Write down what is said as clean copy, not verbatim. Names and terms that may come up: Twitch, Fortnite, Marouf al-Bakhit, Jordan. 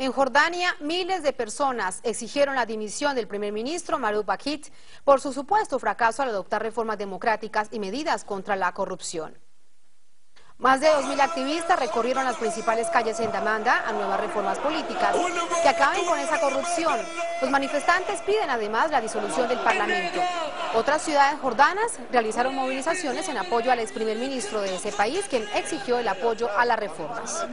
En Jordania, miles de personas exigieron la dimisión del primer ministro Marouf al-Bakhit por su supuesto fracaso al adoptar reformas democráticas y medidas contra la corrupción. Más de 2.000 activistas recorrieron las principales calles en demanda a nuevas reformas políticas que acaben con esa corrupción. Los manifestantes piden además la disolución del Parlamento. Otras ciudades jordanas realizaron movilizaciones en apoyo al ex primer ministro de ese país, quien exigió el apoyo a las reformas.